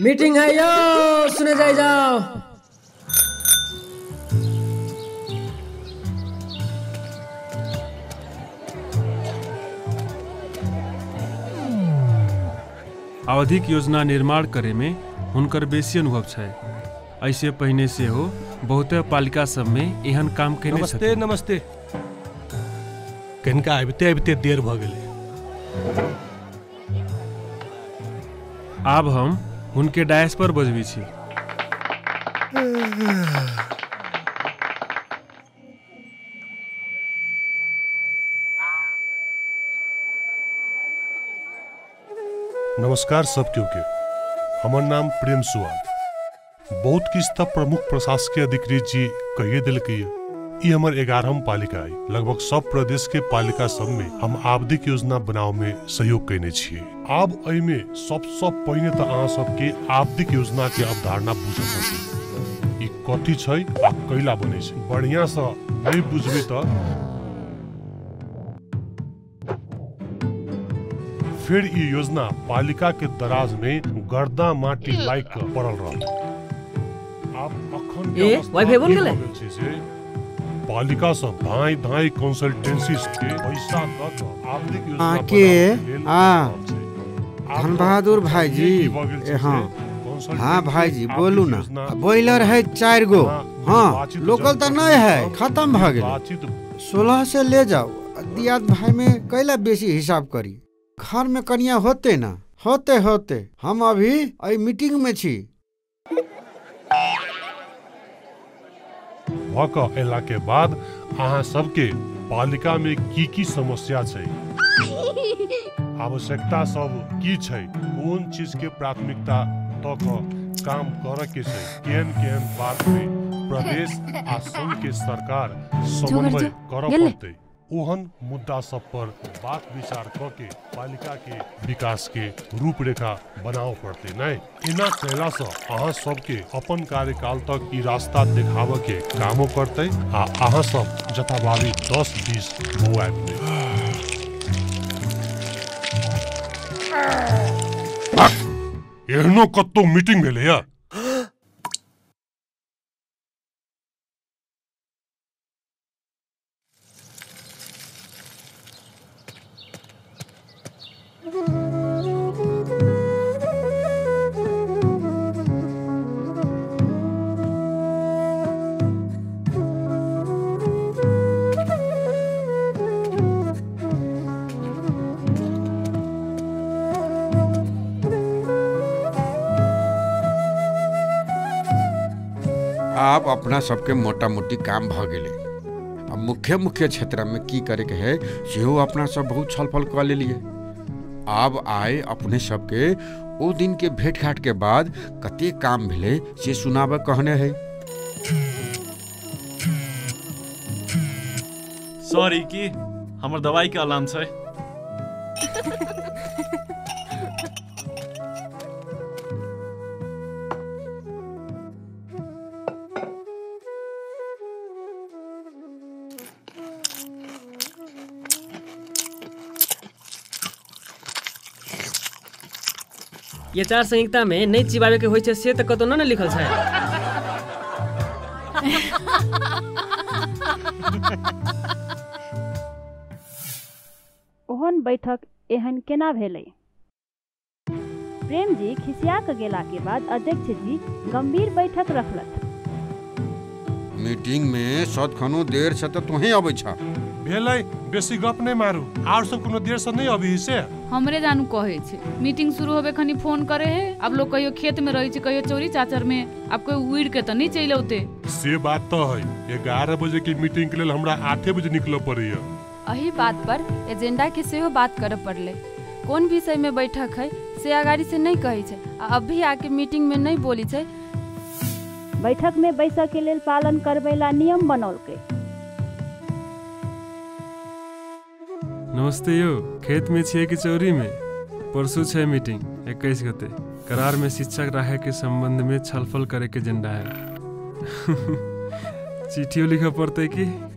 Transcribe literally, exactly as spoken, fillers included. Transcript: Meeting है यो, सुने जाए जाओ। आवधिक योजना निर्माण करे में हुनकर बेसी अनुभव है। ऐसे पहिने से हो बहुत पालिका सब में एहन काम करने सकते। नमस्ते नमस्ते। किनका आबिते आबिते देर भ गेले। अब हम उनके डायस पर बजबी छी। नमस्कार सब क्यों के। हमर नाम प्रेम सुवाल। बहुत किस तब प्रमुख प्रशासकीय अधिकारी जी कहिए दिल कहिए हमर ग्यारहम पालिका आई। लगभग सब प्रदेश के पालिका सब में हम आवधिक योजना बनाव में सहयोग कने छिए। आब अई में सबसे पहिने त अहाँ सबके आवधिक योजना के अवधारणा बुझे पड़त। ई कथी छै आ कैला बने छै। बढ़िया से नहीं बुझबे त फिर ई योजना पालिका के दराज में गर्दा माटी लाइक पड़ल रह। ए वाईफाई बोल गेले। पालिका से भाई भाई कंसल्टेंसी के पैसा द क आवधिक योजना आके हां धन बहादुर भाई जी। हां हां भाई जी बोलू ना। बॉयलर है चार गो। हां लोकल त नहीं है, खत्म भ गेल। सोलह से ले जाओ। दियाद भाई में कैला बेसी हिसाब करी। घर में कनिया होते ना होते होते हम अभी आई मीटिंग में छी। भक एला के बाद अहाँ सबके पालिका में की की समस्या है, आवश्यकता सब की है, कौन चीज के प्राथमिकता तक तो काम कर के से, केन केन बात में प्रदेश आ संघ के सरकार समन्वय कर पड़ते। ओहन मुद्दा सब पर बात विचार करके पालिका के विकास के रूपरेखा बनाव पड़ते। नहीं इना कैला से अहाँ सबके अपन कार्यकाल तक ई रास्ता देखाव के कामो करते आ अहाँ सब जथाभावी दस बीस मोबाइल में एहनो कतो मीटिंग भेले या। आप अपना सबके मोटा मोटी काम भ गेले। अब मुख्य मुख्य क्षेत्र में की करे के है सेहो अपना सब बहुत छलफल क लेलिए। आब आए अपने सबके ओ दिन के भेंट घाट के बाद कते काम भेले से सुनाबे कहने है। सॉरी की हमर दवाई के अलार्म छै। ये चार संहिता में नहीं चिबावे के होय छै से त कतो न न लिखल छै। ओहन बैठक एहन केना भेलै। प्रेम जी खिसिया क गेला के बाद अध्यक्ष जी गंभीर बैठक रखलत। मीटिंग में सदखनो देर से त तोही अबै छ। भेलै बेसी गप नहीं मारू। और सब कोनो देर से नहीं अभी से हमरे जानू कहे छे। मीटिंग शुरू होबे खनी फोन करे है। अब लोग कहियो खेत में रही छे कहियो चोरी चाचर में। अब कोई उड़ के त नहीं चल औते। से बात तो है ग्यारह बजे की मीटिंग के लिए हमरा आठ बजे निकलो पड़ियो। एही बात पर एजेंडा के सेहो बात करे पड़ले। कौन विषय में बैठक है से अगाड़ी से नहीं कहे छे। अब भी आके मीटिंग में नहीं बोली छे। बैठक में बैसक के लिए पालन करबेला नियम बनौल के। नमस्ते यो, खेत में छिए कि चोरी में। परसू छे मीटिंग इक्कीस गते। करार में शिक्षक राहे के संबंध में छलफल करे के एजेंडा है। चिट्ठियों लिखा पड़ते कि